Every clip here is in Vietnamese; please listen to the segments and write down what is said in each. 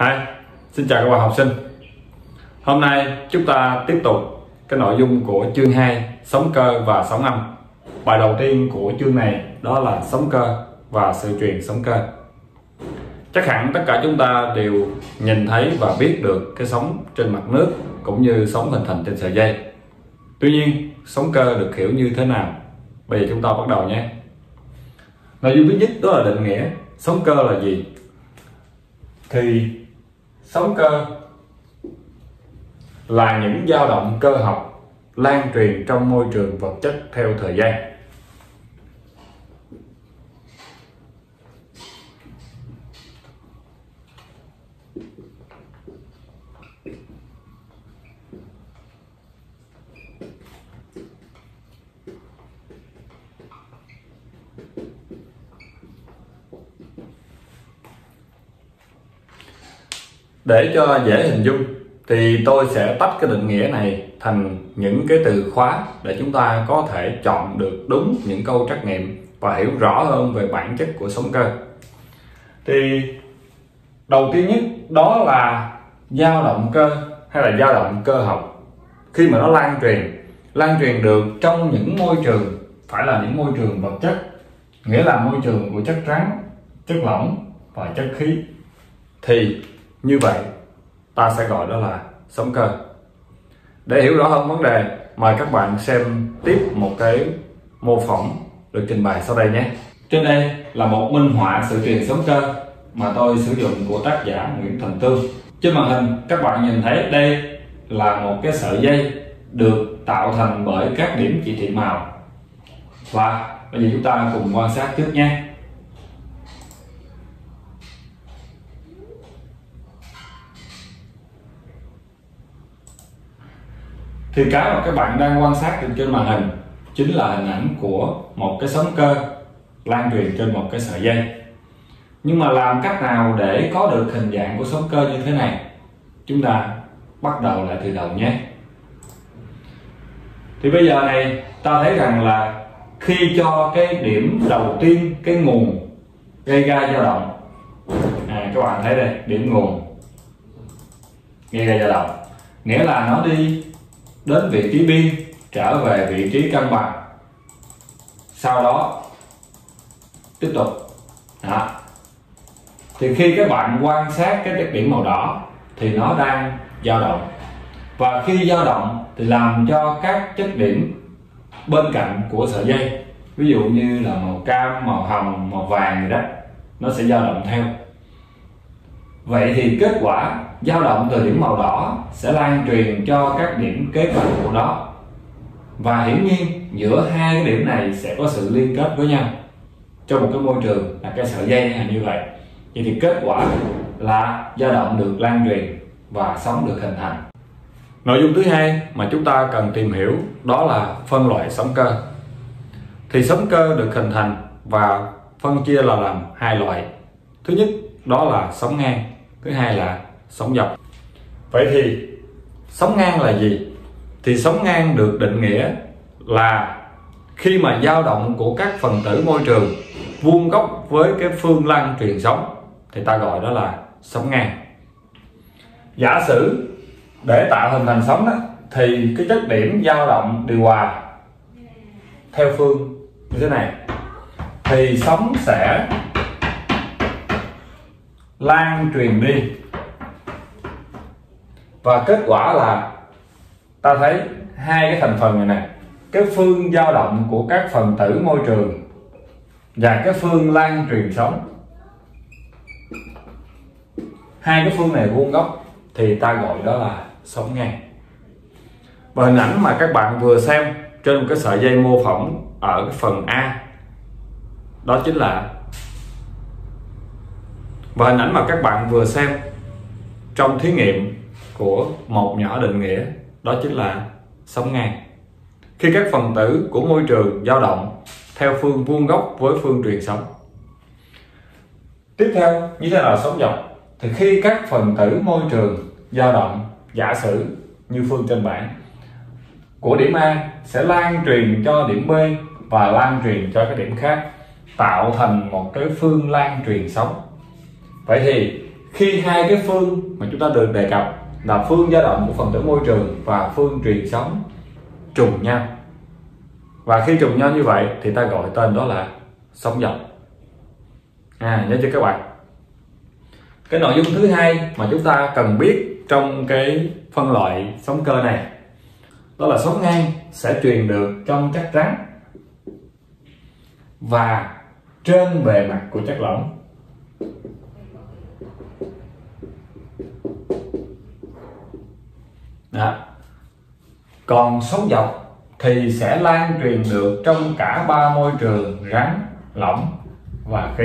Hi, xin chào các bạn học sinh. Hôm nay chúng ta tiếp tục cái nội dung của chương 2 sóng cơ và sóng âm. Bài đầu tiên của chương này đó là sóng cơ và sự truyền sóng cơ. Chắc hẳn tất cả chúng ta đều nhìn thấy và biết được cái sóng trên mặt nước cũng như sóng hình thành trên sợi dây. Tuy nhiên sóng cơ được hiểu như thế nào? Bây giờ chúng ta bắt đầu nhé. Nội dung thứ nhất đó là định nghĩa sóng cơ là gì. Thì sóng cơ là những dao động cơ học lan truyền trong môi trường vật chất theo thời gian. Để cho dễ hình dung thì tôi sẽ tách cái định nghĩa này thành những cái từ khóa để chúng ta có thể chọn được đúng những câu trắc nghiệm và hiểu rõ hơn về bản chất của sóng cơ. Thì đầu tiên nhất đó là dao động cơ hay là dao động cơ học. Khi mà nó lan truyền được trong những môi trường, phải là những môi trường vật chất, nghĩa là môi trường của chất rắn, chất lỏng và chất khí, thì như vậy ta sẽ gọi đó là sóng cơ. Để hiểu rõ hơn vấn đề, mời các bạn xem tiếp một cái mô phỏng được trình bày sau đây nhé. Trên đây là một minh họa sự truyền sóng cơ mà tôi sử dụng của tác giả Nguyễn Thành Tương. Trên màn hình các bạn nhìn thấy đây là một cái sợi dây được tạo thành bởi các điểm chỉ thị màu. Và bây giờ chúng ta cùng quan sát trước nhé. Thì cái mà các bạn đang quan sát được trên màn hình chính là hình ảnh của một cái sóng cơ lan truyền trên một cái sợi dây. Nhưng mà làm cách nào để có được hình dạng của sóng cơ như thế này? Chúng ta bắt đầu lại từ đầu nhé. Thì bây giờ này ta thấy rằng là khi cho cái điểm đầu tiên, cái nguồn gây ra dao động, các bạn thấy đây, điểm nguồn gây ra dao động, nghĩa là nó đi đến vị trí biên trở về vị trí cân bằng, sau đó tiếp tục đó. Thì khi các bạn quan sát cái điểm màu đỏ thì nó đang dao động, và khi dao động thì làm cho các chất điểm bên cạnh của sợi dây, ví dụ như là màu cam, màu hồng, màu vàng gì đó, nó sẽ dao động theo. Vậy thì kết quả dao động từ điểm màu đỏ sẽ lan truyền cho các điểm kế cận của nó, và hiển nhiên giữa hai cái điểm này sẽ có sự liên kết với nhau trong một cái môi trường là cái sợi dây như vậy. Vậy thì kết quả là dao động được lan truyền và sóng được hình thành. Nội dung thứ hai mà chúng ta cần tìm hiểu đó là phân loại sóng cơ. Thì sóng cơ được hình thành và phân chia là làm hai loại. Thứ nhất đó là sóng ngang, thứ hai là sóng dọc. Vậy thì sóng ngang là gì? Thì sóng ngang được định nghĩa là khi mà dao động của các phần tử môi trường vuông góc với cái phương lan truyền sóng thì ta gọi đó là sóng ngang. Giả sử để tạo hình thành sóng đó, thì cái chất điểm dao động điều hòa theo phương như thế này thì sóng sẽ lan truyền đi, và kết quả là ta thấy hai cái thành phần này nè, cái phương dao động của các phần tử môi trường và cái phương lan truyền sóng, hai cái phương này vuông góc thì ta gọi đó là sóng ngang. Và hình ảnh mà các bạn vừa xem trên một cái sợi dây mô phỏng ở cái phần A đó chính là, và hình ảnh mà các bạn vừa xem trong thí nghiệm của một nhỏ định nghĩa đó chính là sóng ngang. Khi các phần tử của môi trường dao động theo phương vuông góc với phương truyền sóng. Tiếp theo như thế là sóng dọc. Thì khi các phần tử môi trường dao động, giả sử như phương trên bảng, của điểm A sẽ lan truyền cho điểm B và lan truyền cho các điểm khác, tạo thành một cái phương lan truyền sóng. Vậy thì khi hai cái phương mà chúng ta được đề cập là phương dao động của phần tử môi trường và phương truyền sóng trùng nhau, và khi trùng nhau như vậy thì ta gọi tên đó là sóng dọc. Nhớ chưa các bạn? Cái nội dung thứ hai mà chúng ta cần biết trong cái phân loại sóng cơ này đó là sóng ngang sẽ truyền được trong chất rắn và trên bề mặt của chất lỏng. Đó. Còn sóng dọc thì sẽ lan truyền được trong cả ba môi trường rắn, lỏng và khí.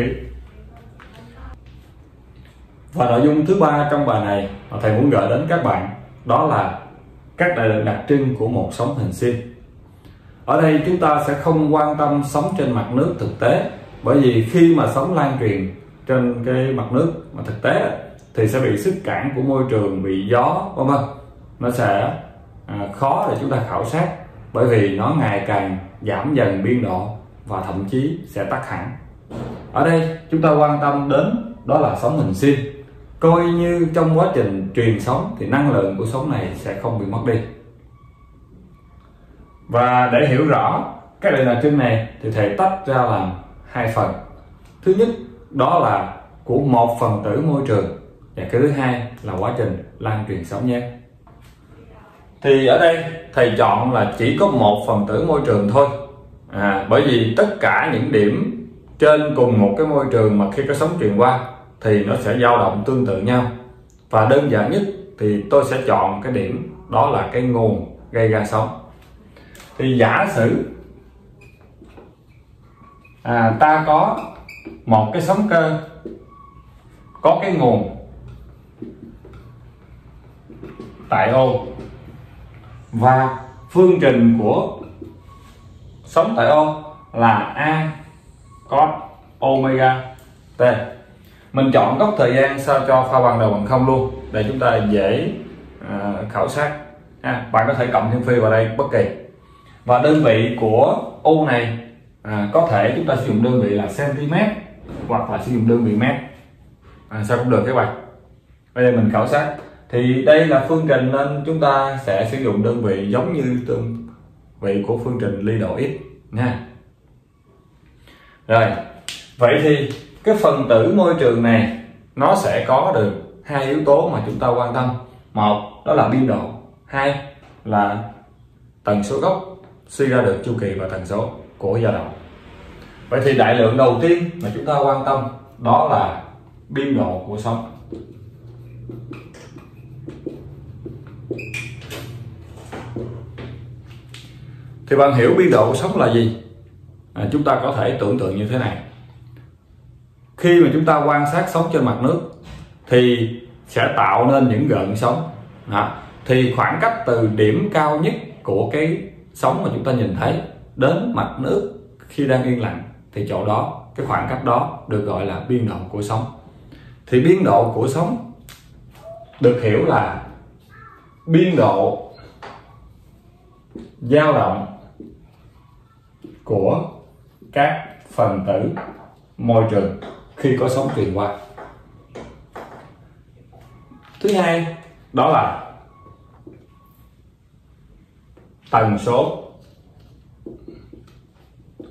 Và nội dung thứ ba trong bài này mà thầy muốn gửi đến các bạn đó là các đại lượng đặc trưng của một sóng hình sin. Ở đây chúng ta sẽ không quan tâm sóng trên mặt nước thực tế, bởi vì khi mà sóng lan truyền trên cái mặt nước mà thực tế thì sẽ bị sức cản của môi trường, bị gió vân vân, nó sẽ khó để chúng ta khảo sát, bởi vì nó ngày càng giảm dần biên độ và thậm chí sẽ tắt hẳn. Ở đây chúng ta quan tâm đến đó là sóng hình sin, coi như trong quá trình truyền sóng thì năng lượng của sóng này sẽ không bị mất đi. Và để hiểu rõ các đại đặc trưng này thì thầy tách ra làm hai phần. Thứ nhất đó là của một phần tử môi trường, và cái thứ hai là quá trình lan truyền sóng nhé. Thì ở đây thầy chọn là chỉ có một phần tử môi trường thôi, bởi vì tất cả những điểm trên cùng một cái môi trường mà khi có sóng truyền qua thì nó sẽ dao động tương tự nhau, và đơn giản nhất thì tôi sẽ chọn cái điểm đó là cái nguồn gây ra sóng. Thì giả sử ta có một cái sóng cơ có cái nguồn tại ô, và phương trình của sóng tại ô là A cos omega t. Mình chọn góc thời gian sao cho pha ban đầu bằng 0 luôn để chúng ta dễ khảo sát. Bạn có thể cộng thêm phi vào đây bất kỳ. Và đơn vị của ô này có thể chúng ta sử dụng đơn vị là cm hoặc là sử dụng đơn vị mét, sao cũng được các bạn. Bây giờ mình khảo sát thì đây là phương trình nên chúng ta sẽ sử dụng đơn vị giống như đơn vị của phương trình ly độ x nha. Rồi, vậy thì cái phần tử môi trường này nó sẽ có được hai yếu tố mà chúng ta quan tâm. Một đó là biên độ, hai là tần số gốc, suy ra được chu kỳ và tần số của dao động. Vậy thì đại lượng đầu tiên mà chúng ta quan tâm đó là biên độ của sóng. Thì bạn hiểu biên độ của sóng là gì? Chúng ta có thể tưởng tượng như thế này. Khi mà chúng ta quan sát sóng trên mặt nước thì sẽ tạo nên những gợn sóng. Thì khoảng cách từ điểm cao nhất của cái sóng mà chúng ta nhìn thấy đến mặt nước khi đang yên lặng thì chỗ đó, cái khoảng cách đó được gọi là biên độ của sóng. Thì biên độ của sóng được hiểu là biên độ dao động của các phần tử môi trường khi có sóng truyền qua. Thứ hai đó là tần số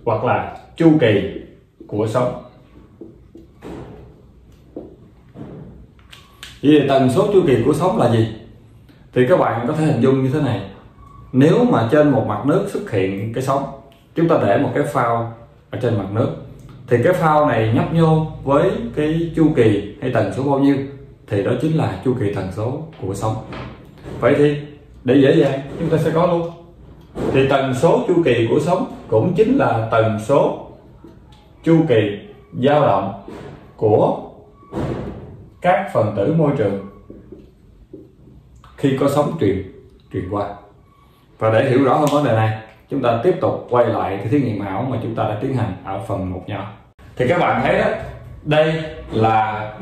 hoặc là chu kỳ của sóng. Vậy thì tần số chu kỳ của sóng là gì? Thì các bạn có thể hình dung như thế này. Nếu mà trên một mặt nước xuất hiện cái sóng, chúng ta để một cái phao ở trên mặt nước, thì cái phao này nhấp nhô với cái chu kỳ hay tần số bao nhiêu thì đó chính là chu kỳ tần số của sóng. Vậy thì để dễ dàng chúng ta sẽ có luôn. Thì tần số chu kỳ của sóng cũng chính là tần số chu kỳ dao động của các phần tử môi trường khi có sóng truyền qua. Và để hiểu rõ hơn vấn đề này, chúng ta tiếp tục quay lại cái thí nghiệm ảo mà chúng ta đã tiến hành ở phần 1 nhỏ. Thì các bạn thấy đó, đây là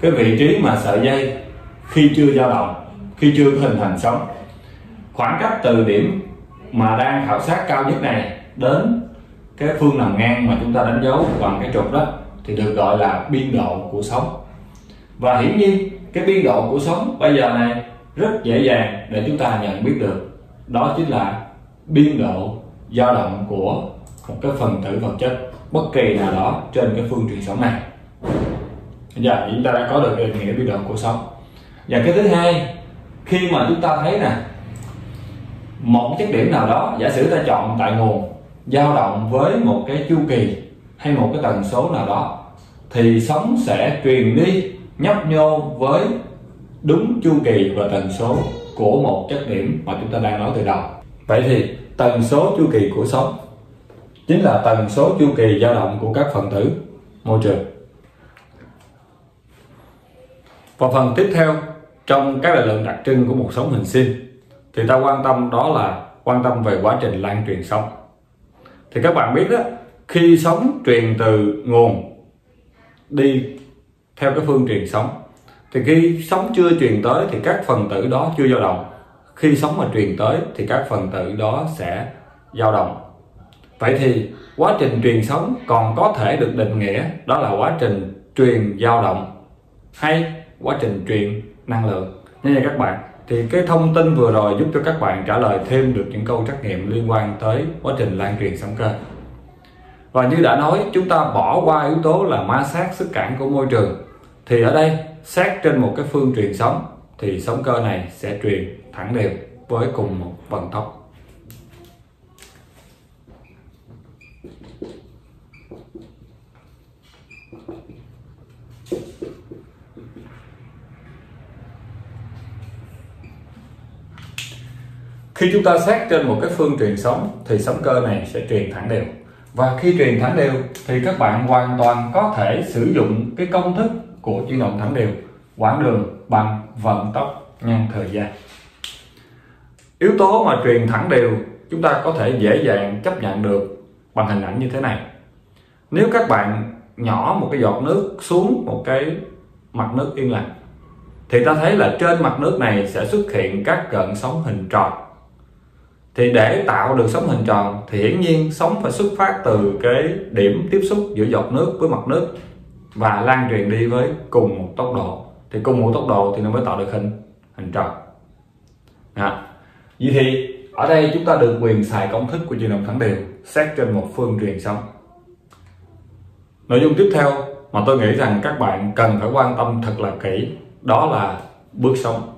cái vị trí mà sợi dây khi chưa dao động, khi chưa hình thành sóng. Khoảng cách từ điểm mà đang khảo sát cao nhất này đến cái phương nằm ngang mà chúng ta đánh dấu bằng cái trục đó thì được gọi là biên độ của sóng. Và hiển nhiên cái biên độ của sóng bây giờ này rất dễ dàng để chúng ta nhận biết được, đó chính là biên độ dao động của một cái phần tử vật chất bất kỳ nào đó trên cái phương truyền sóng này. Giờ chúng ta đã có được định nghĩa biên độ của sóng. Và cái thứ hai, khi mà chúng ta thấy nè, một chất điểm nào đó, giả sử ta chọn tại nguồn dao động với một cái chu kỳ hay một cái tần số nào đó, thì sóng sẽ truyền đi nhấp nhô với đúng chu kỳ và tần số của một chất điểm mà chúng ta đang nói từ đầu. Vậy thì tần số chu kỳ của sóng chính là tần số chu kỳ dao động của các phần tử môi trường. Và phần tiếp theo trong các định lượng đặc trưng của một sóng hình sin thì ta quan tâm, đó là quan tâm về quá trình lan truyền sóng. Thì các bạn biết đó, khi sóng truyền từ nguồn đi theo cái phương truyền sóng, thì khi sóng chưa truyền tới thì các phần tử đó chưa dao động. Khi sóng mà truyền tới thì các phần tử đó sẽ dao động. Vậy thì quá trình truyền sóng còn có thể được định nghĩa đó là quá trình truyền dao động hay quá trình truyền năng lượng. Như các bạn, thì cái thông tin vừa rồi giúp cho các bạn trả lời thêm được những câu trắc nghiệm liên quan tới quá trình lan truyền sóng cơ. Và như đã nói, chúng ta bỏ qua yếu tố là ma sát, sức cản của môi trường, thì ở đây sát trên một cái phương truyền sóng thì sóng cơ này sẽ truyền thẳng đều với cùng một vận tốc. Khi chúng ta sát trên một cái phương truyền sóng thì sóng cơ này sẽ truyền thẳng đều. Và khi truyền thẳng đều thì các bạn hoàn toàn có thể sử dụng cái công thức của chuyển động thẳng đều, quãng đường bằng vận tốc nhân thời gian. Yếu tố mà truyền thẳng đều chúng ta có thể dễ dàng chấp nhận được bằng hình ảnh như thế này. Nếu các bạn nhỏ một cái giọt nước xuống một cái mặt nước yên lặng thì ta thấy là trên mặt nước này sẽ xuất hiện các gợn sóng hình tròn. Thì để tạo được sóng hình tròn thì hiển nhiên sóng phải xuất phát từ cái điểm tiếp xúc giữa giọt nước với mặt nước và lan truyền đi với cùng một tốc độ. Thì cùng một tốc độ thì nó mới tạo được hình tròn. Vậy thì ở đây chúng ta được quyền xài công thức của chuyển động thẳng đều xét trên một phương truyền sóng. Nội dung tiếp theo mà tôi nghĩ rằng các bạn cần phải quan tâm thật là kỹ, đó là bước sóng,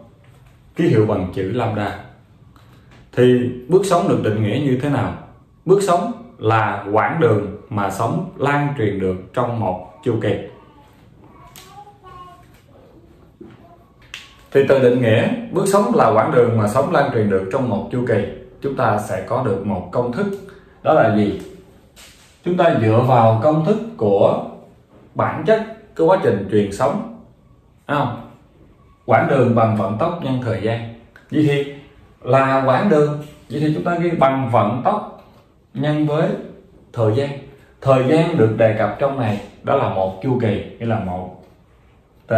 ký hiệu bằng chữ lambda. Thì bước sóng được định nghĩa như thế nào? Bước sóng là quãng đường mà sóng lan truyền được trong một chu kỳ. Thì từ định nghĩa bước sóng là quãng đường mà sóng lan truyền được trong một chu kỳ, chúng ta sẽ có được một công thức, đó là gì? Chúng ta dựa vào công thức của bản chất cái quá trình truyền sóng, quãng đường bằng vận tốc nhân thời gian. Vậy thì là quãng đường, vậy thì chúng ta ghi bằng vận tốc nhân với thời gian. Thời gian được đề cập trong này đó là một chu kỳ, nghĩa là một t.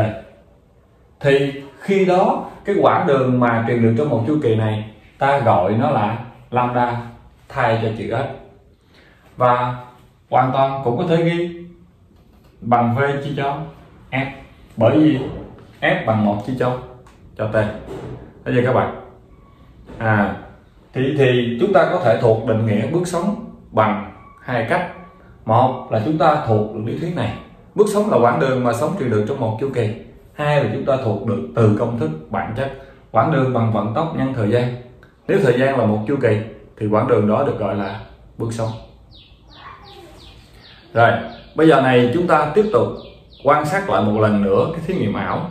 Thì khi đó cái quãng đường mà truyền được trong một chu kỳ này ta gọi nó là lambda thay cho chữ s. Và hoàn toàn cũng có thể ghi bằng v chia cho f, bởi vì f bằng 1 chia cho t. Bây giờ các bạn thì chúng ta có thể thuộc định nghĩa bước sóng bằng hai cách. Một là chúng ta thuộc được lý thuyết này, bước sóng là quãng đường mà sóng truyền được trong một chu kỳ. Hai là chúng ta thuộc được từ công thức bản chất, quãng đường bằng vận tốc nhân thời gian. Nếu thời gian là một chu kỳ thì quãng đường đó được gọi là bước sóng. Rồi, bây giờ này chúng ta tiếp tục quan sát lại một lần nữa cái thí nghiệm ảo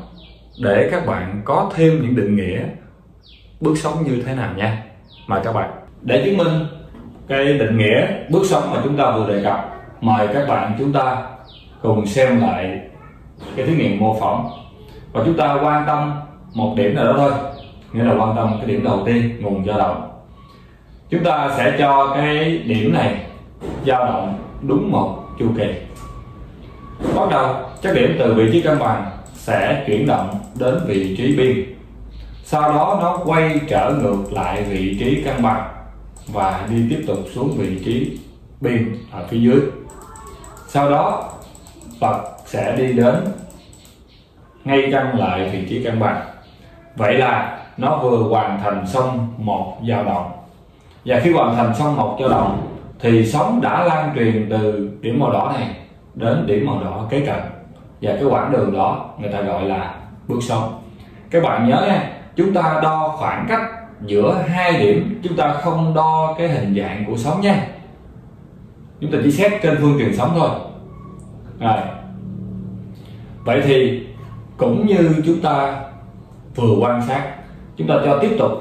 để các bạn có thêm những định nghĩa bước sóng như thế nào nha. Mời các bạn. Để chứng minh cái định nghĩa bước sóng mà chúng ta vừa đề cập, mời các bạn chúng ta cùng xem lại cái thí nghiệm mô phỏng. Và chúng ta quan tâm một điểm nào đó thôi, nghĩa là quan tâm cái điểm đầu tiên, nguồn dao động. Chúng ta sẽ cho cái điểm này dao động đúng một chu kỳ. Bắt đầu chất điểm từ vị trí cân bằng sẽ chuyển động đến vị trí biên, sau đó nó quay trở ngược lại vị trí cân bằng và đi tiếp tục xuống vị trí biên ở phía dưới. Sau đó vật sẽ đi đến ngay căn lại vị trí cân bằng. Vậy là nó vừa hoàn thành xong một dao động. Và khi hoàn thành xong một dao động thì sóng đã lan truyền từ điểm màu đỏ này đến điểm màu đỏ kế cận, và cái quãng đường đó người ta gọi là bước sóng. Các bạn nhớ nha, chúng ta đo khoảng cách giữa hai điểm, chúng ta không đo cái hình dạng của sóng nha, chúng ta chỉ xét trên phương truyền sóng thôi. Rồi, vậy thì cũng như chúng ta vừa quan sát, chúng ta cho tiếp tục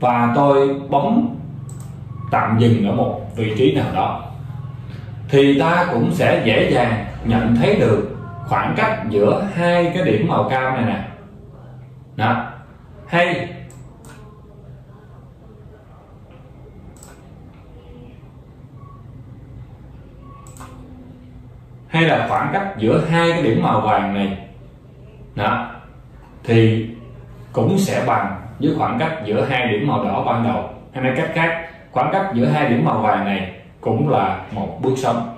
và tôi bấm tạm dừng ở một vị trí nào đó, thì ta cũng sẽ dễ dàng nhận thấy được khoảng cách giữa hai cái điểm màu cam này nè. Đó, hay là khoảng cách giữa hai cái điểm màu vàng này, đó, thì cũng sẽ bằng với khoảng cách giữa hai điểm màu đỏ ban đầu. Hay nói cách khác, khoảng cách giữa hai điểm màu vàng này cũng là một bước sóng.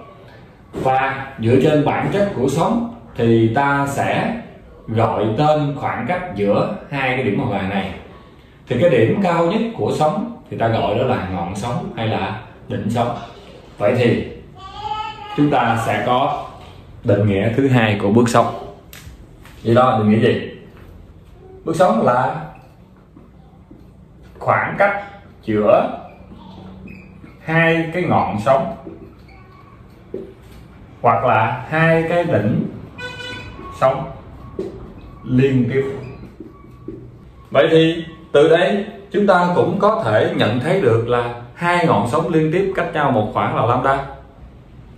Và dựa trên bản chất của sóng thì ta sẽ gọi tên khoảng cách giữa hai cái điểm màu vàng này. Thì cái điểm cao nhất của sóng thì ta gọi đó là ngọn sóng hay là đỉnh sóng. Vậy thì chúng ta sẽ có định nghĩa thứ hai của bước sóng. Vậy đó, định nghĩa gì? Bước sóng là khoảng cách giữa hai cái ngọn sóng hoặc là hai cái đỉnh sóng liên tiếp. Vậy thì từ đây chúng ta cũng có thể nhận thấy được là hai ngọn sóng liên tiếp cách nhau một khoảng là lambda,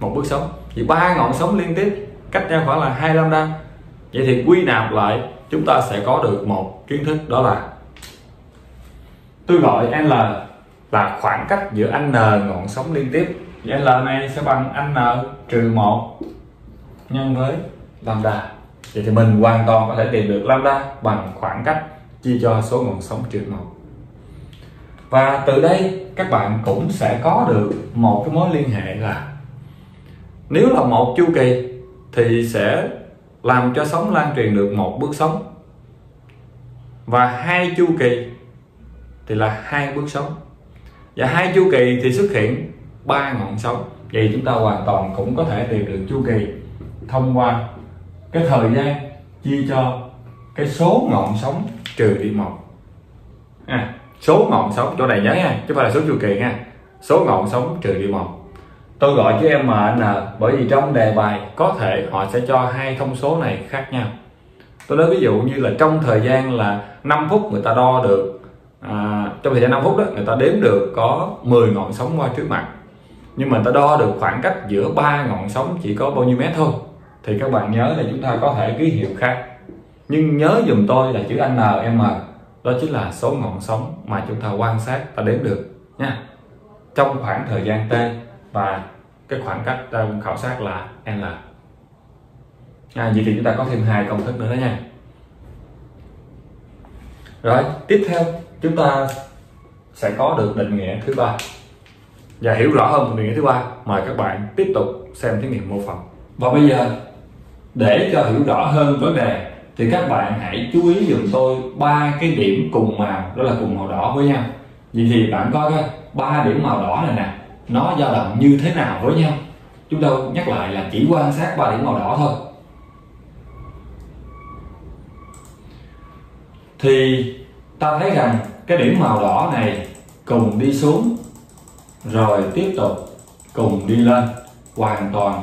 một bước sóng. Thì ba ngọn sóng liên tiếp cách nhau khoảng là 2 lambda. Vậy thì quy nạp lại chúng ta sẽ có được một kiến thức, đó là tôi gọi N là khoảng cách giữa N ngọn sóng liên tiếp. Vậy L này sẽ bằng N trừ 1 nhân với lambda. Vậy thì mình hoàn toàn có thể tìm được lambda bằng khoảng cách chia cho số ngọn sóng trừ 1. Và từ đây các bạn cũng sẽ có được một cái mối liên hệ là nếu là một chu kỳ thì sẽ làm cho sóng lan truyền được một bước sóng, và hai chu kỳ thì là hai bước sóng, và hai chu kỳ thì xuất hiện ba ngọn sóng. Vậy chúng ta hoàn toàn cũng có thể tìm được chu kỳ thông qua cái thời gian chia cho cái số ngọn sóng trừ đi 1. Số ngọn sóng chỗ này nhớ nha, chứ không phải là số chu kỳ nha, số ngọn sóng trừ đi 1. Tôi gọi chữ MN bởi vì trong đề bài có thể họ sẽ cho hai thông số này khác nhau. Tôi nói ví dụ như là trong thời gian là 5 phút người ta đo được, trong thời gian 5 phút đó người ta đếm được có 10 ngọn sóng qua trước mặt, nhưng mà người ta đo được khoảng cách giữa ba ngọn sóng chỉ có bao nhiêu mét thôi. Thì các bạn nhớ là chúng ta có thể ký hiệu khác, nhưng nhớ dùm tôi là chữ NM, đó chính là số ngọn sóng mà chúng ta quan sát ta đếm được nha, trong khoảng thời gian T, và cái khoảng cách đang khảo sát là N. Vậy thì chúng ta có thêm hai công thức nữa đó nha. Rồi, tiếp theo chúng ta sẽ có được định nghĩa thứ ba. Và hiểu rõ hơn định nghĩa thứ ba, mời các bạn tiếp tục xem thí nghiệm mô phỏng. Và bây giờ để cho hiểu rõ hơn vấn đề thì các bạn hãy chú ý dùm tôi ba cái điểm cùng màu, đó là cùng màu đỏ với nhau. Vậy thì bạn coi cái ba điểm màu đỏ này nè, nó dao động như thế nào với nhau. Chúng ta nhắc lại là chỉ quan sát ba điểm màu đỏ thôi. Thì ta thấy rằng cái điểm màu đỏ này cùng đi xuống rồi tiếp tục cùng đi lên, hoàn toàn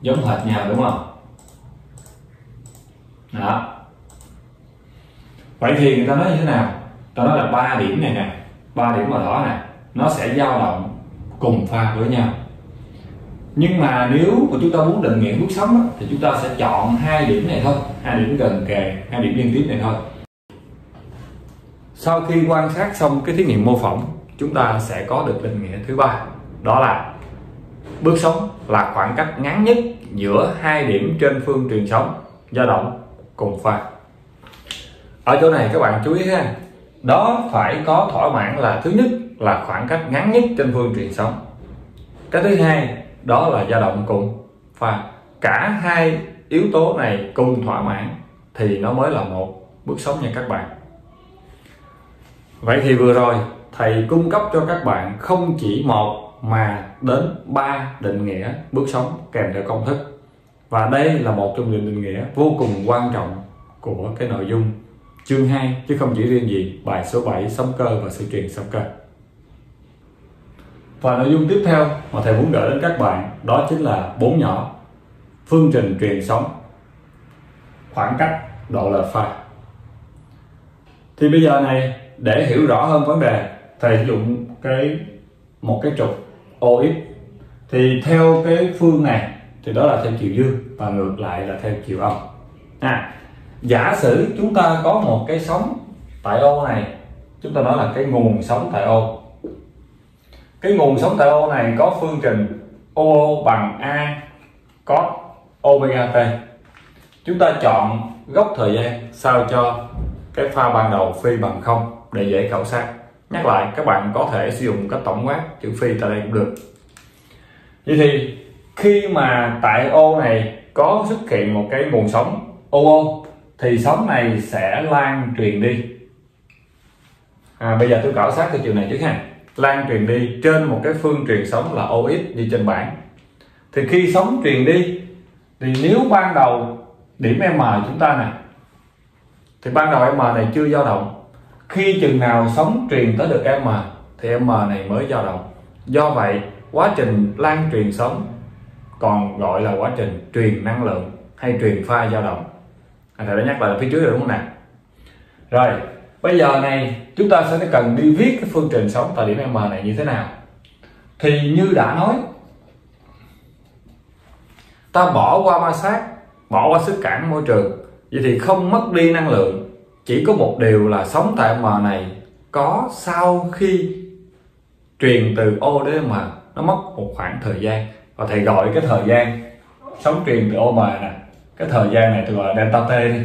giống hệt nhau, đúng không? Đó. Vậy thì người ta nói như thế nào? Ta nói là ba điểm này nè, ba điểm màu đỏ nè, nó sẽ dao động cùng pha với nhau. Nhưng mà nếu mà chúng ta muốn định nghĩa bước sóng đó, thì chúng ta sẽ chọn hai điểm này thôi, hai điểm gần kề, hai điểm liên tiếp này thôi. Sau khi quan sát xong cái thí nghiệm mô phỏng, chúng ta sẽ có được định nghĩa thứ ba, đó là bước sóng là khoảng cách ngắn nhất giữa hai điểm trên phương truyền sóng dao động cùng pha. Ở chỗ này các bạn chú ý ha, đó phải có thỏa mãn là thứ nhất là khoảng cách ngắn nhất trên phương truyền sóng, Cái thứ hai đó là dao động cùng, và cả hai yếu tố này cùng thỏa mãn thì nó mới là một bước sống nha các bạn. Vậy thì vừa rồi thầy cung cấp cho các bạn không chỉ một mà đến 3 định nghĩa bước sống kèm theo công thức, và đây là một trong những định nghĩa vô cùng quan trọng của cái nội dung chương 2 chứ không chỉ riêng gì bài số 7 sống cơ và sự kiện sống cơ. Và nội dung tiếp theo mà thầy muốn gửi đến các bạn đó chính là 4 nhỏ: phương trình truyền sống, khoảng cách, độ lệch pha. Thì bây giờ này, để hiểu rõ hơn vấn đề, thầy sử dụng một cái trục OX. Thì theo cái phương này thì đó là theo chiều dương và ngược lại là theo chiều âm. Giả sử chúng ta có một cái sóng tại ô này, chúng ta nói là cái nguồn sóng tại ô. Cái nguồn sóng tại ô này có phương trình OO bằng A cos omega t. Chúng ta chọn góc thời gian sao cho cái pha ban đầu phi bằng 0 để dễ khảo sát. Nhắc lại, các bạn có thể sử dụng cách tổng quát chữ phi tại đây cũng được. Vậy thì khi mà tại ô này có xuất hiện một cái nguồn sóng OO thì sóng này sẽ lan truyền đi. Bây giờ tôi khảo sát theo chiều này trước ha. Lan truyền đi trên một cái phương truyền sóng là OX như trên bảng. Thì khi sóng truyền đi thì nếu ban đầu điểm M chúng ta nè, thì ban đầu M này chưa dao động, khi chừng nào sóng truyền tới được M thì M này mới dao động. Do vậy quá trình lan truyền sóng còn gọi là quá trình truyền năng lượng hay truyền pha dao động. Thầy đã nhắc lại phía trước rồi đúng không nào? Rồi bây giờ này chúng ta sẽ cần đi viết cái phương trình sóng tại điểm M này như thế nào. Thì như đã nói, ta bỏ qua ma sát, bỏ qua sức cản môi trường, vậy thì không mất đi năng lượng. Chỉ có một điều là sóng tại M này có sau khi truyền từ O đến M nó mất một khoảng thời gian, và thầy gọi cái thời gian sóng truyền từ OM nè, cái thời gian này tôi gọi là delta t đi.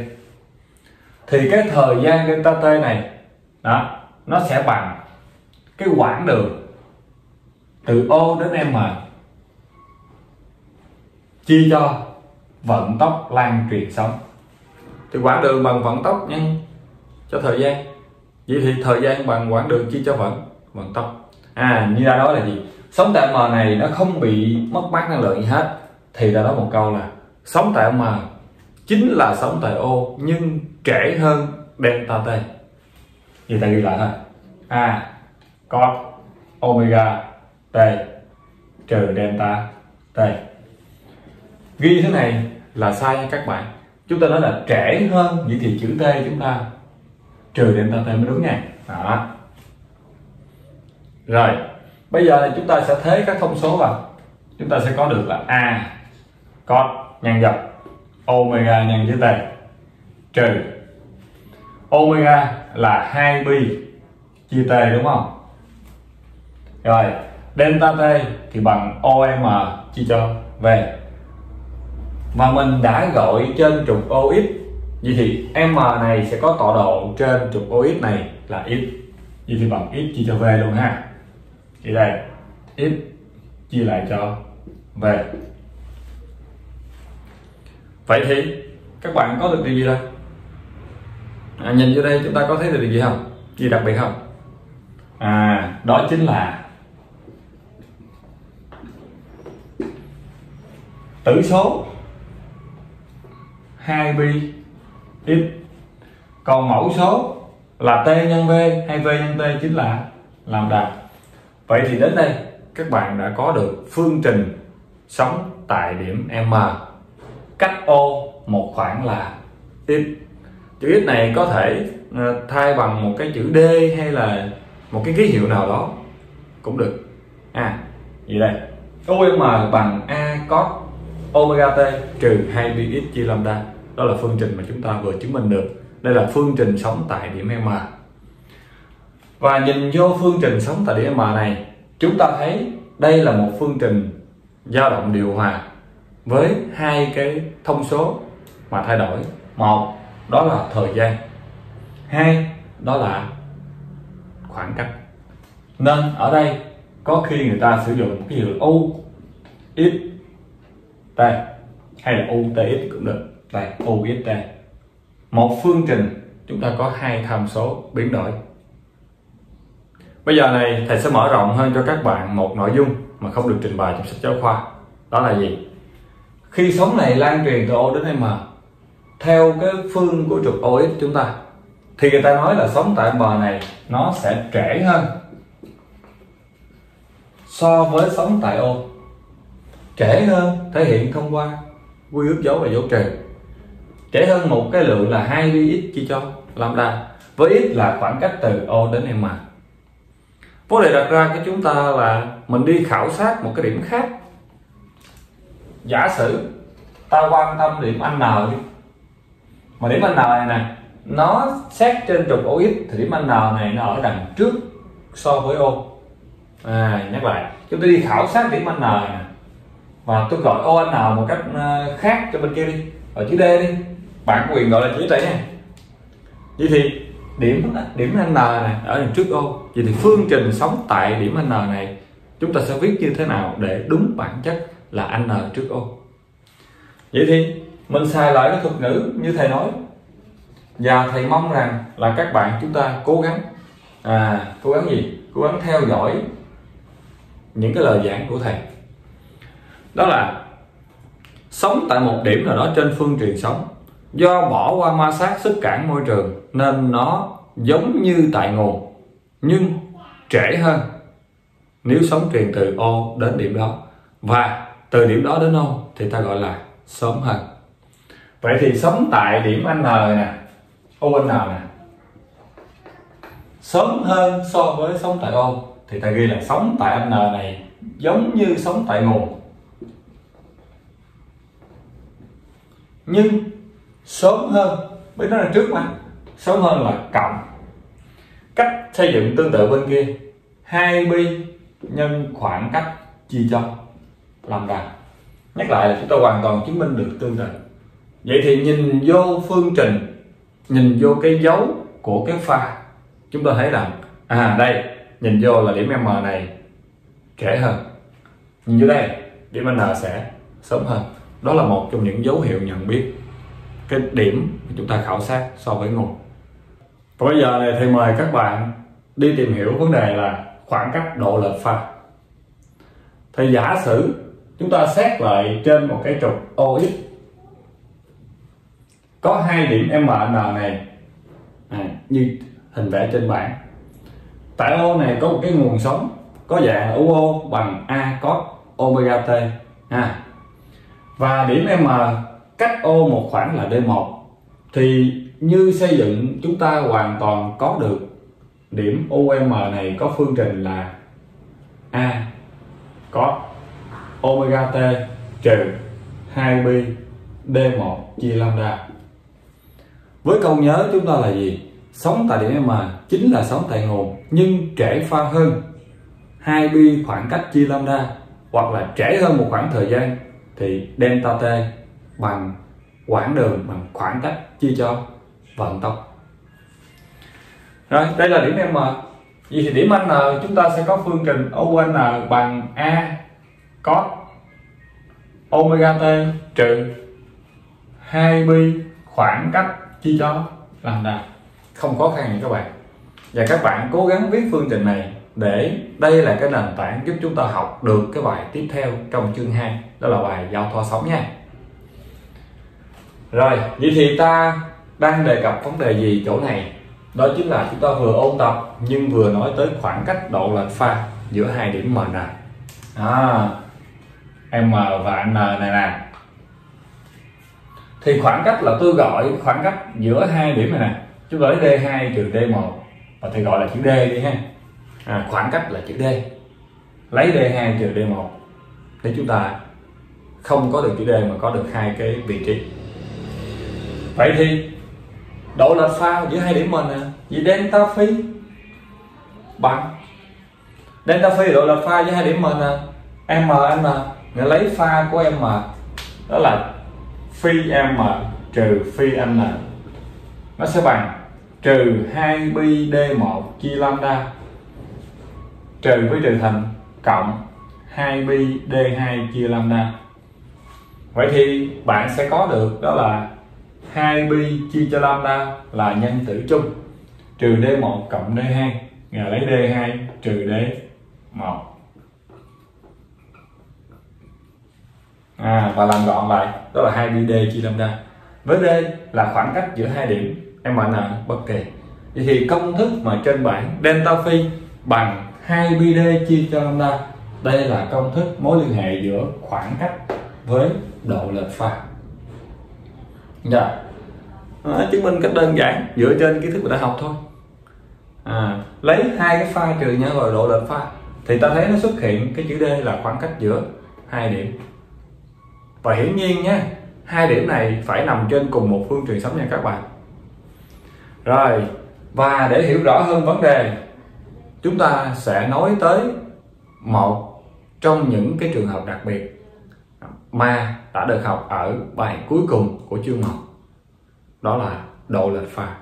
Thì cái thời gian delta t này đó, nó sẽ bằng cái quãng đường từ O đến M chia cho vận tốc lan truyền sóng. Thì quãng đường bằng vận tốc nhân cho thời gian, vậy thì thời gian bằng quãng đường chia cho vận tốc. Như đã nói là gì, sóng tại M này nó không bị mất mát năng lượng gì hết, thì đã nói một câu là sóng tại M chính là sóng tại O nhưng trễ hơn delta t. Vậy ta ghi lại thôi, A cos omega t trừ delta t. Ghi thế này là sai nha các bạn. Chúng ta nói là trễ hơn, vậy thì chữ t chúng ta trừ delta t mới đúng nha. Đó. Rồi bây giờ chúng ta sẽ thế các thông số vào, chúng ta sẽ có được là A cos nhân dọc omega nhân với t trừ omega là 2pi chia t đúng không? Rồi delta t thì bằng om chia cho v, mà mình đã gọi trên trục OX. Vậy thì M này sẽ có tọa độ trên trục OX này là x, vậy thì bằng x chia cho v luôn ha. Vậy đây x chia lại cho v. Vậy thì các bạn có được điều gì đây? Nhìn vô đây chúng ta có thấy được điều gì không? Gì đặc biệt không? Đó chính là tử số 2pi x, còn mẫu số là t nhân v hay v nhân t chính là lambda. Vậy thì đến đây các bạn đã có được phương trình sóng tại điểm M cách O một khoảng là x. Chữ x này có thể thay bằng một cái chữ D hay là một cái ký hiệu nào đó cũng được. Vậy đây OM bằng A cos omega t trừ 2pi x chia lambda. Đó là phương trình mà chúng ta vừa chứng minh được. Đây là phương trình sóng tại điểm M. Và nhìn vô phương trình sóng tại điểm M này, chúng ta thấy đây là một phương trình dao động điều hòa với hai cái thông số mà thay đổi. Một đó là thời gian, hai đó là khoảng cách. Nên ở đây có khi người ta sử dụng cái hiệu UXT hay là UTX cũng được. Đây, UXT. Một phương trình chúng ta có hai tham số biến đổi. Bây giờ này thầy sẽ mở rộng hơn cho các bạn một nội dung mà không được trình bày trong sách giáo khoa. Đó là gì? Khi sóng này lan truyền từ O đến M theo cái phương của trục OX chúng ta, thì người ta nói là sóng tại M này nó sẽ trễ hơn so với sóng tại O. Trễ hơn thể hiện thông qua quy ước dấu và dấu trừ. Trễ hơn một cái lượng là 2πx chia cho lambda, với x là khoảng cách từ O đến M. Vấn đề đặt ra cho chúng ta là mình đi khảo sát một cái điểm khác. Giả sử ta quan tâm điểm N đi, mà điểm N này nè nó xét trên trục OX thì điểm N này nó ở đằng trước so với O. Nhắc lại, chúng ta đi khảo sát điểm N này nè, và tôi gọi ON một cách khác cho bên kia đi, ở chữ D đi, bạn quyền gọi là chữ T nha. Vậy thì điểm N này ở đằng trước O, vậy thì phương trình sóng tại điểm N này chúng ta sẽ viết như thế nào để đúng bản chất là N trước O? Vậy thì mình xài lại cái thuật ngữ như thầy nói, và thầy mong rằng là các bạn chúng ta cố gắng gì? Cố gắng theo dõi những cái lời giảng của thầy. Đó là sóng tại một điểm nào đó trên phương trình sóng, do bỏ qua ma sát sức cản môi trường nên nó giống như tại nguồn nhưng trễ hơn nếu sóng truyền từ O đến điểm đó, và từ điểm đó đến O thì ta gọi là sớm hơn. Vậy thì sóng tại điểm N nè, ON nè, sớm hơn so với sóng tại O, thì ta ghi là sóng tại N này giống như sóng tại nguồn nhưng sớm hơn, bởi nó là trước mà, sớm hơn là cộng. Cách xây dựng tương tự bên kia, 2π nhân khoảng cách chia cho lambda. Nhắc lại là chúng ta hoàn toàn chứng minh được tương tự. Vậy thì nhìn vô phương trình, nhìn vô cái dấu của cái pha, chúng ta thấy rằng đây, nhìn vô là điểm M này trễ hơn, nhìn vô đây điểm N sẽ sớm hơn. Đó là một trong những dấu hiệu nhận biết cái điểm chúng ta khảo sát so với nguồn. Và bây giờ này thầy mời các bạn đi tìm hiểu vấn đề là khoảng cách độ lệch pha. Thì giả sử chúng ta xét lại trên một cái trục OX có hai điểm MN này, như hình vẽ trên bảng. Tại O này có một cái nguồn sóng có dạng UO bằng A cos omega t, và điểm M cách O một khoảng là D1, thì như xây dựng chúng ta hoàn toàn có được điểm UM này có phương trình là A cos omega t trừ 2π D1 chia lambda. Với câu nhớ chúng ta là gì? Sóng tại điểm M chính là sóng tại nguồn nhưng trễ pha hơn 2π khoảng cách chia lambda, hoặc là trễ hơn một khoảng thời gian, thì delta t bằng quãng đường bằng khoảng cách chia cho vận tốc. Rồi, đây là điểm M. Vậy thì điểm N chúng ta sẽ có phương trình ON bằng A cos omega t trừ 2π khoảng cách chia cho lambda. Không khó khăn gì các bạn. Và các bạn cố gắng viết phương trình này, để đây là cái nền tảng giúp chúng ta học được cái bài tiếp theo trong chương 2, đó là bài giao thoa sóng nha. Rồi, vậy thì ta đang đề cập vấn đề gì chỗ này? Đó chính là chúng ta vừa ôn tập nhưng vừa nói tới khoảng cách độ lệch pha giữa hai điểm M này. M và N này nè. Thì khoảng cách là tôi gọi khoảng cách giữa hai điểm này nè. Chúng ta lấy D2 trừ D1, và thầy gọi là chữ D đi ha. Khoảng cách là chữ D. Lấy D2 trừ D1 để chúng ta không có được chữ D mà có được hai cái vị trí. Vậy thì độ lệch pha giữa hai điểm mình vì delta phi bằng delta phi, độ lệch pha giữa hai điểm mình M, người lấy pha của M đó là phi M trừ phi N, nó sẽ bằng trừ 2π d1 chia lambda, trừ với trừ thành cộng 2pi D2 chia lambda. Vậy thì bạn sẽ có được đó là 2pi chia cho lambda là nhân tử chung trừ D1 cộng D2, lấy D2 trừ D1 và làm gọn lại đó là 2pi D chia lambda, với D là khoảng cách giữa hai điểm MN bất kỳ. Vậy thì công thức mà trên bảng delta phi bằng 2pi D chia cho lambda, đây là công thức mối liên hệ giữa khoảng cách với độ lệch pha. Dạ, chứng minh cách đơn giản dựa trên kiến thức mình đã học thôi. Lấy hai cái pha trừ nhau rồi độ lệch pha thì ta thấy nó xuất hiện cái chữ D là khoảng cách giữa hai điểm, và hiển nhiên nhé, hai điểm này phải nằm trên cùng một phương trình sóng nha các bạn. Rồi, và để hiểu rõ hơn vấn đề, chúng ta sẽ nói tới một trong những cái trường hợp đặc biệt mà đã được học ở bài cuối cùng của chương mục, đó là độ lệch pha.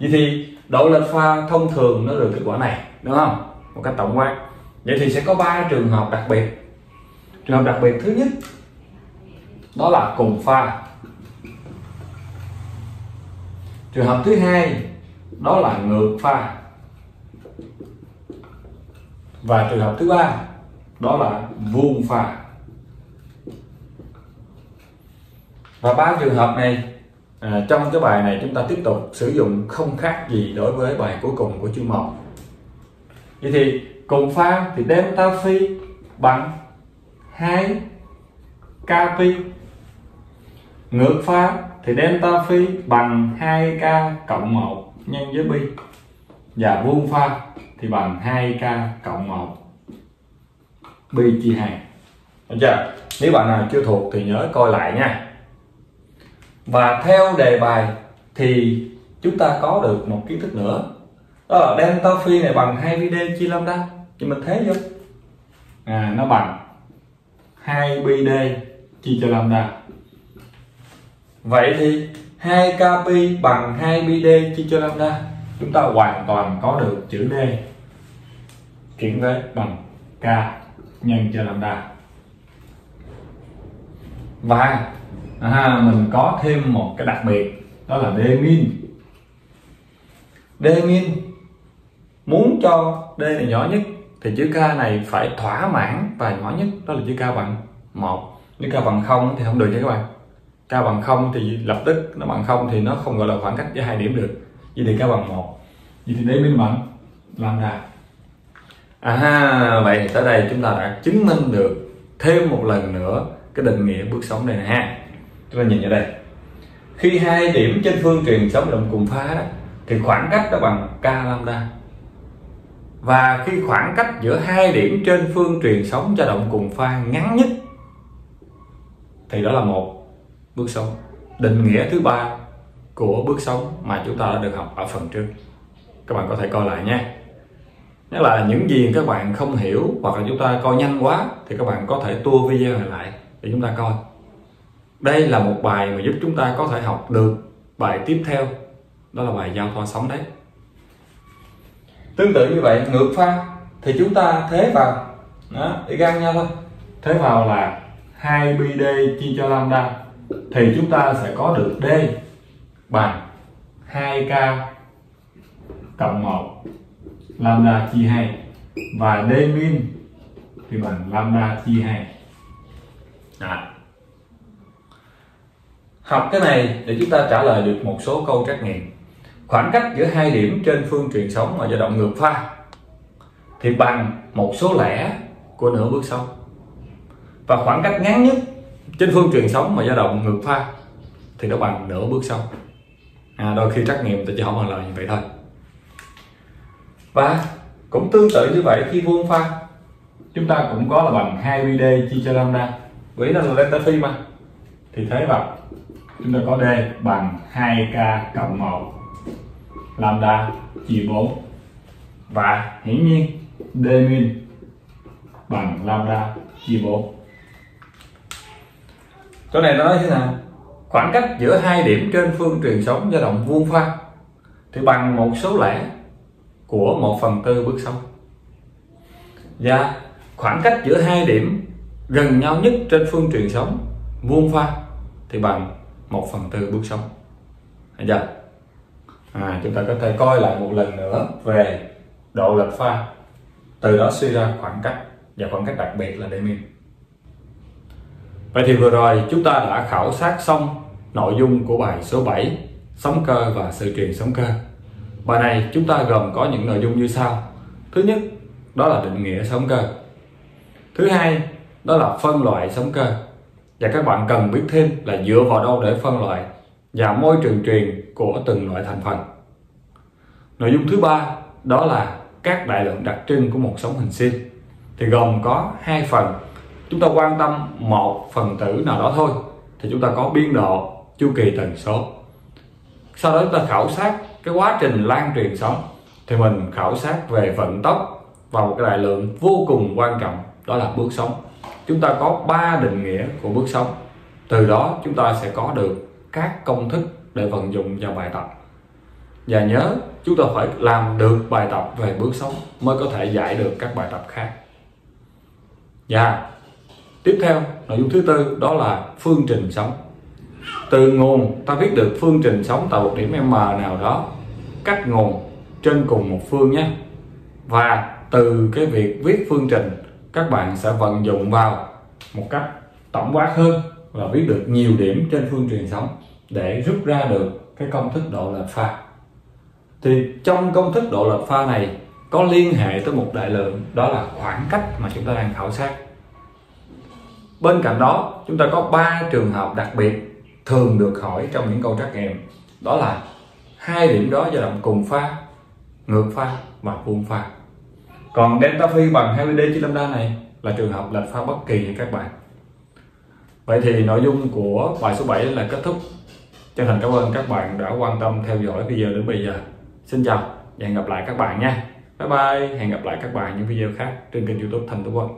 Vậy thì độ lệch pha thông thường nó được kết quả này, đúng không? Một cách tổng quát. Vậy thì sẽ có 3 trường hợp đặc biệt. Trường hợp đặc biệt thứ nhất đó là cùng pha. Trường hợp thứ hai đó là ngược pha. Và trường hợp thứ ba đó là vuông pha. Và 3 trường hợp này trong cái bài này chúng ta tiếp tục sử dụng không khác gì đối với bài cuối cùng của chương mục. Vậy thì cùng pha thì delta phi bằng 2kpi, ngược pha thì delta phi bằng 2k cộng 1 nhân với pi, và vuông pha thì bằng 2k cộng 1 pi chia 2. Được chưa? Nếu bạn nào chưa thuộc thì nhớ coi lại nha. Và theo đề bài thì chúng ta có được một kiến thức nữa, đó là delta phi này bằng 2pi d chia lambda, thì mình thế vô nó bằng 2pi d chia cho lambda. Vậy thì 2kpi bằng 2pi d chia cho lambda, chúng ta hoàn toàn có được chữ D chuyển tới bằng k nhân cho lambda. Và mình có thêm một cái đặc biệt, đó là d-min. D-min muốn cho D này nhỏ nhất thì chữ k này phải thỏa mãn và nhỏ nhất, đó là chữ k bằng 1. Nếu k bằng 0 thì không được nha các bạn. K bằng 0 thì lập tức nó bằng 0 thì nó không gọi là khoảng cách với hai điểm được. Vậy thì k bằng 1. Vậy thì d-min bằng lambda. Vậy thì tới đây chúng ta đã chứng minh được thêm một lần nữa cái định nghĩa bước sóng này nè ha. Chúng ta nhìn ở đây, khi hai điểm trên phương trình sóng động cùng pha đó thì khoảng cách đó bằng k lambda, và khi khoảng cách giữa hai điểm trên phương trình sóng dao động cùng pha ngắn nhất thì đó là một bước sóng, định nghĩa thứ ba của bước sóng mà chúng ta đã được học ở phần trước. Các bạn có thể coi lại nha. Nếu là những gì các bạn không hiểu hoặc là chúng ta coi nhanh quá thì các bạn có thể tua video này lại để chúng ta coi. Đây là một bài mà giúp chúng ta có thể học được bài tiếp theo, đó là bài giao thoa sóng đấy. Tương tự như vậy, ngược pha thì chúng ta thế vào, để gan nhau thôi, thế vào là 2pi d chia cho lambda, thì chúng ta sẽ có được D bằng 2k cộng 1 lambda chia 2, và d-min thì bằng lambda chia 2. Học cái này để chúng ta trả lời được một số câu trắc nghiệm. Khoảng cách giữa hai điểm trên phương trình sóng mà dao động ngược pha thì bằng một số lẻ của nửa bước sóng, và khoảng cách ngắn nhất trên phương trình sóng mà dao động ngược pha thì nó bằng nửa bước sóng. Đôi khi trắc nghiệm tôi chỉ hỏi bằng lời như vậy thôi. Và cũng tương tự như vậy, khi vuông pha chúng ta cũng có là bằng 2pi d chia cho lambda, bởi nó là delta phi mà, thì thế vào chúng ta có D bằng 2k cộng 1 lambda chia 4, và hiển nhiên d-min bằng lambda chia 4. Chỗ này nó nói thế nào? Khoảng cách giữa hai điểm trên phương trình sóng dao động vuông pha thì bằng một số lẻ của 1/4 bước sóng. Và khoảng cách giữa hai điểm gần nhau nhất trên phương truyền sóng vuông pha thì bằng 1/4 bước sóng. Thấy chưa? Chúng ta có thể coi lại một lần nữa về độ lệch pha, từ đó suy ra khoảng cách, và khoảng cách đặc biệt là đệm. Vậy thì vừa rồi chúng ta đã khảo sát xong nội dung của bài số 7 sóng cơ và sự truyền sóng cơ. Bài này chúng ta gồm có những nội dung như sau. Thứ nhất, đó là định nghĩa sóng cơ. Thứ hai, đó là phân loại sóng cơ, và các bạn cần biết thêm là dựa vào đâu để phân loại và môi trường truyền của từng loại thành phần. Nội dung thứ ba, đó là các đại lượng đặc trưng của một sóng hình sin, thì gồm có hai phần. Chúng ta quan tâm một phần tử nào đó thôi thì chúng ta có biên độ, chu kỳ, tần số. Sau đó chúng ta khảo sát cái quá trình lan truyền sóng, thì mình khảo sát về vận tốc và một cái đại lượng vô cùng quan trọng, đó là bước sóng. Chúng ta có 3 định nghĩa của bước sóng, từ đó chúng ta sẽ có được các công thức để vận dụng vào bài tập. Và nhớ, chúng ta phải làm được bài tập về bước sóng mới có thể giải được các bài tập khác. Và tiếp theo, nội dung thứ tư, đó là phương trình sóng. Từ nguồn ta biết được phương trình sóng tại một điểm M nào đó, cách nguồn trên cùng một phương nhé. Và từ cái việc viết phương trình, các bạn sẽ vận dụng vào một cách tổng quát hơn và viết được nhiều điểm trên phương trình sóng để rút ra được cái công thức độ lệch pha. Thì trong công thức độ lệch pha này có liên hệ tới một đại lượng, đó là khoảng cách mà chúng ta đang khảo sát. Bên cạnh đó, chúng ta có 3 trường hợp đặc biệt thường được hỏi trong những câu trắc nghiệm, đó là hai điểm đó dao động cùng pha, ngược pha và vuông pha. Còn delta phi bằng 20D chia lambda này là trường hợp lệch pha bất kỳ nha các bạn. Vậy thì nội dung của bài số 7 là kết thúc. Chân thành cảm ơn các bạn đã quan tâm theo dõi video đến bây giờ. Xin chào và hẹn gặp lại các bạn nha. Bye bye, hẹn gặp lại các bạn những video khác trên kênh YouTube Thanh Tú Boss.